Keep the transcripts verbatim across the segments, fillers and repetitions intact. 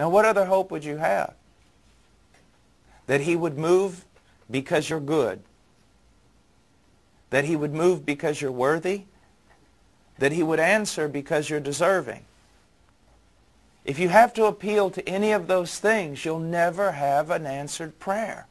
Now, what other hope would you have? That he would move because you're good. That he would move because you're worthy. That he would answer because you're deserving. If you have to appeal to any of those things, you'll never have an answered prayer.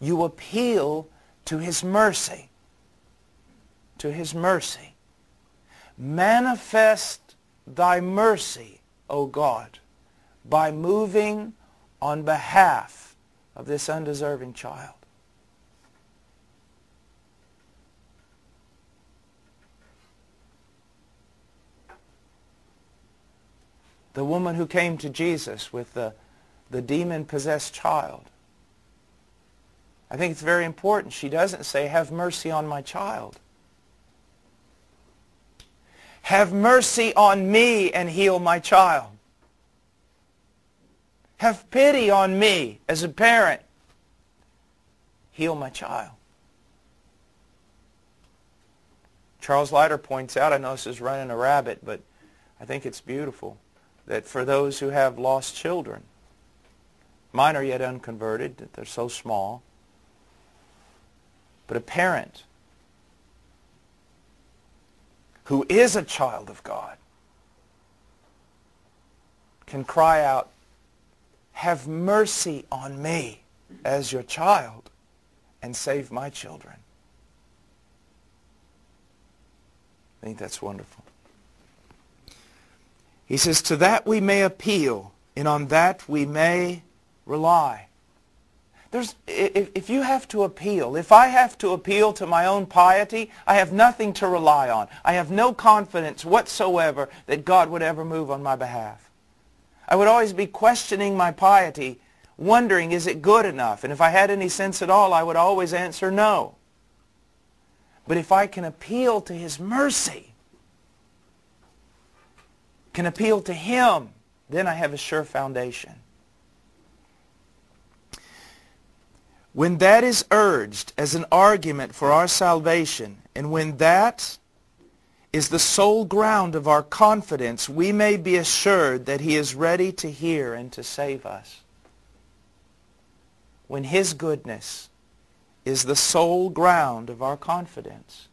You appeal to his mercy. To his mercy. Manifest thy mercy, O God, by moving on behalf of this undeserving child. The woman who came to Jesus with the, the demon-possessed child. I think it's very important. She doesn't say, have mercy on my child. Have mercy on me and heal my child. Have pity on me as a parent. Heal my child. Charles Leiter points out, I know this is running a rabbit, but I think it's beautiful, that for those who have lost children, mine are yet unconverted, that they're so small, but a parent who is a child of God can cry out, have mercy on me as your child and save my children. I think that's wonderful. He says, to that we may appeal, and on that we may rely. There's, if, if you have to appeal, if I have to appeal to my own piety, I have nothing to rely on. I have no confidence whatsoever that God would ever move on my behalf. I would always be questioning my piety, wondering, is it good enough? And if I had any sense at all, I would always answer no. But if I can appeal to his mercy, can appeal to him, then I have a sure foundation. When that is urged as an argument for our salvation, and when that is the sole ground of our confidence, we may be assured that he is ready to hear and to save us. When his goodness is the sole ground of our confidence.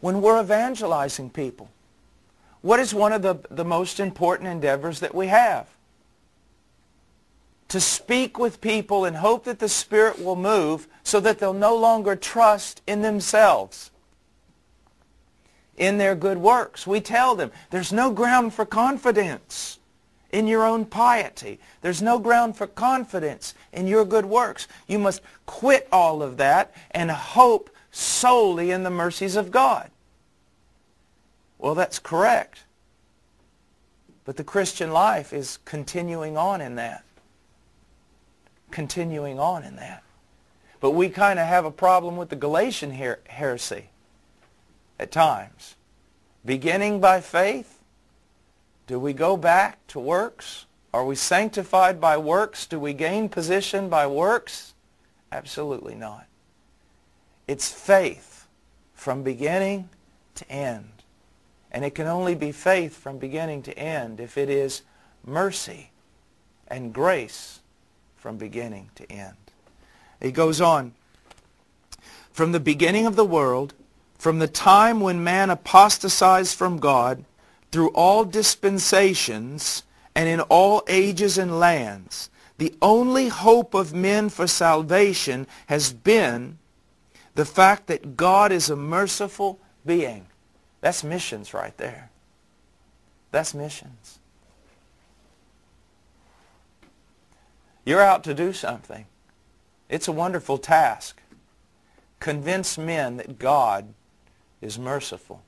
When we're evangelizing people, what is one of the, the most important endeavors that we have? To speak with people and hope that the Spirit will move so that they'll no longer trust in themselves, in their good works. We tell them, there's no ground for confidence in your own piety. There's no ground for confidence in your good works. You must quit all of that and hope solely in the mercies of God. Well, that's correct. But the Christian life is continuing on in that. Continuing on in that. But we kind of have a problem with the Galatian her heresy at times. Beginning by faith, do we go back to works? Are we sanctified by works? Do we gain position by works? Absolutely not. It's faith from beginning to end. And it can only be faith from beginning to end if it is mercy and grace from beginning to end. It goes on, from the beginning of the world, from the time when man apostatized from God, through all dispensations and in all ages and lands, the only hope of men for salvation has been the fact that God is a merciful being. That's missions right there. That's missions. You're out to do something. It's a wonderful task. Convince men that God is merciful.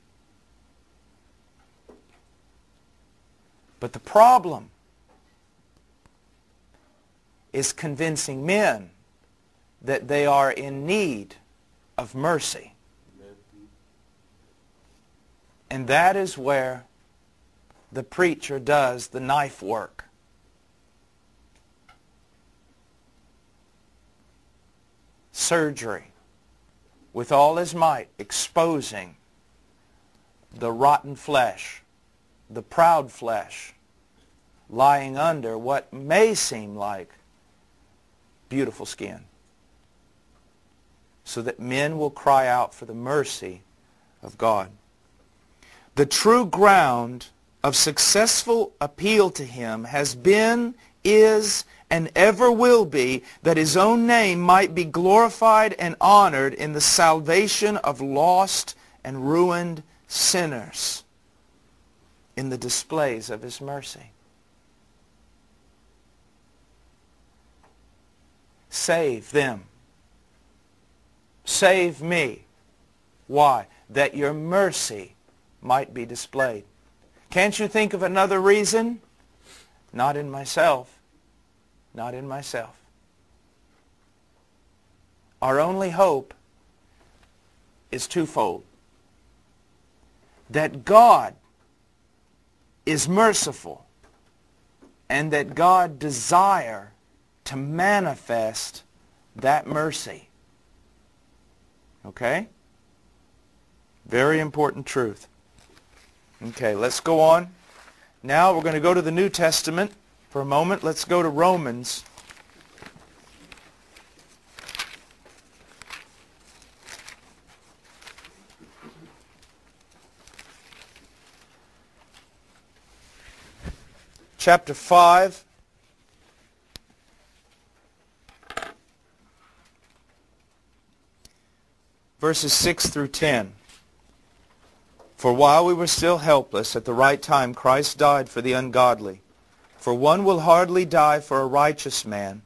But the problem is convincing men that they are in need of mercy. And that is where the preacher does the knife work. Surgery, with all his might, exposing the rotten flesh, the proud flesh, lying under what may seem like beautiful skin, so that men will cry out for the mercy of God. The true ground of successful appeal to Him has been, is, and ever will be that His own name might be glorified and honored in the salvation of lost and ruined sinners in the displays of His mercy. Save them. Save me. Why? That your mercy might be displayed. Can't you think of another reason? Not in myself. Not in myself. Our only hope is twofold. That God is merciful, and that God desires to manifest that mercy. Okay? Very important truth. Okay, let's go on. Now we're going to go to the New Testament for a moment. Let's go to Romans. Chapter five. Verses six through ten. For while we were still helpless, at the right time Christ died for the ungodly. For one will hardly die for a righteous man,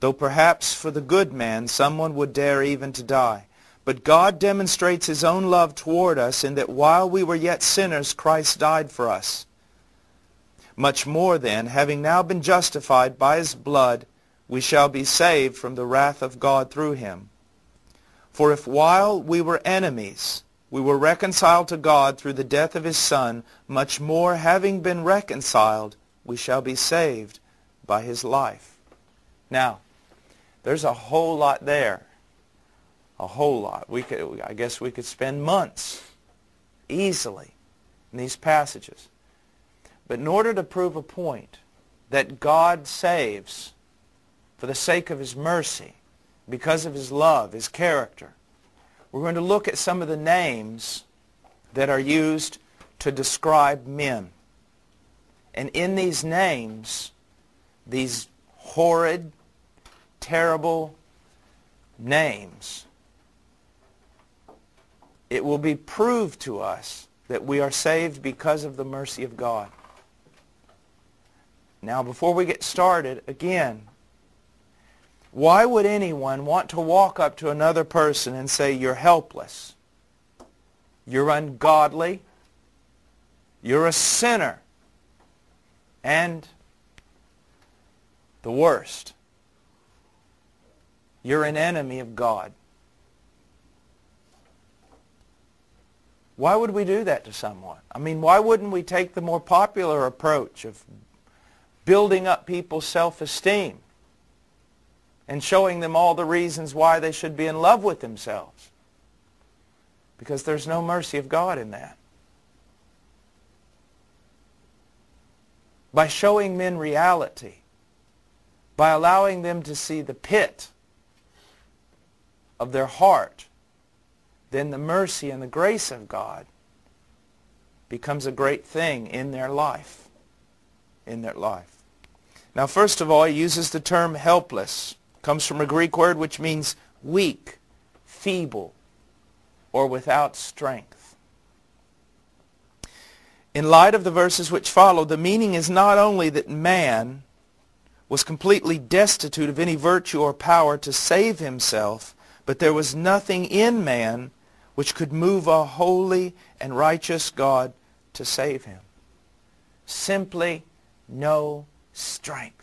though perhaps for the good man someone would dare even to die. But God demonstrates His own love toward us in that while we were yet sinners, Christ died for us. Much more then, having now been justified by His blood, we shall be saved from the wrath of God through Him. For if while we were enemies, we were reconciled to God through the death of His Son, much more, having been reconciled, we shall be saved by His life. Now, there's a whole lot there. A whole lot. We could, I guess we could spend months easily in these passages. But in order to prove a point that God saves for the sake of His mercy, because of His love, His character, we're going to look at some of the names that are used to describe men. And in these names, these horrid, terrible names, it will be proved to us that we are saved because of the mercy of God. Now, before we get started, again, why would anyone want to walk up to another person and say, you're helpless, you're ungodly, you're a sinner, and the worst, you're an enemy of God? Why would we do that to someone? I mean, why wouldn't we take the more popular approach of building up people's self-esteem and showing them all the reasons why they should be in love with themselves? Because there's no mercy of God in that. By showing men reality, by allowing them to see the pit of their heart, then the mercy and the grace of God becomes a great thing in their life. In their life. Now, first of all, he uses the term helpless. Comes from a Greek word which means weak, feeble, or without strength. In light of the verses which follow, the meaning is not only that man was completely destitute of any virtue or power to save himself, but there was nothing in man which could move a holy and righteous God to save him. Simply no strength.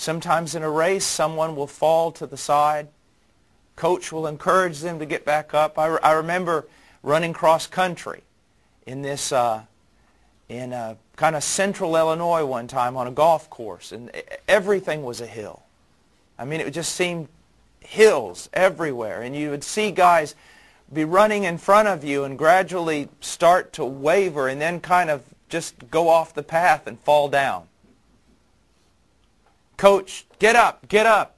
Sometimes in a race, someone will fall to the side. Coach will encourage them to get back up. I, re I remember running cross country in this uh, in a kind of central Illinois one time on a golf course, and everything was a hill. I mean, it just seemed hills everywhere, and you would see guys be running in front of you and gradually start to waver and then kind of just go off the path and fall down. Coach, get up, get up.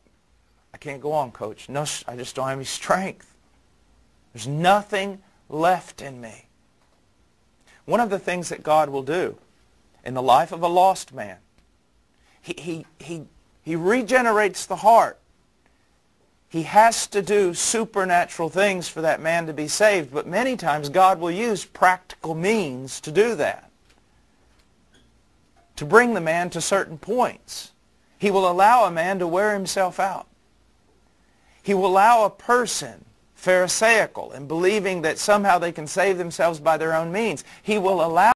I can't go on, Coach. No, I just don't have any strength. There's nothing left in me. One of the things that God will do in the life of a lost man, he, he, he, he regenerates the heart. He has to do supernatural things for that man to be saved, but many times God will use practical means to do that, to bring the man to certain points. He will allow a man to wear himself out. He will allow a person pharisaical and believing that somehow they can save themselves by their own means. He will allow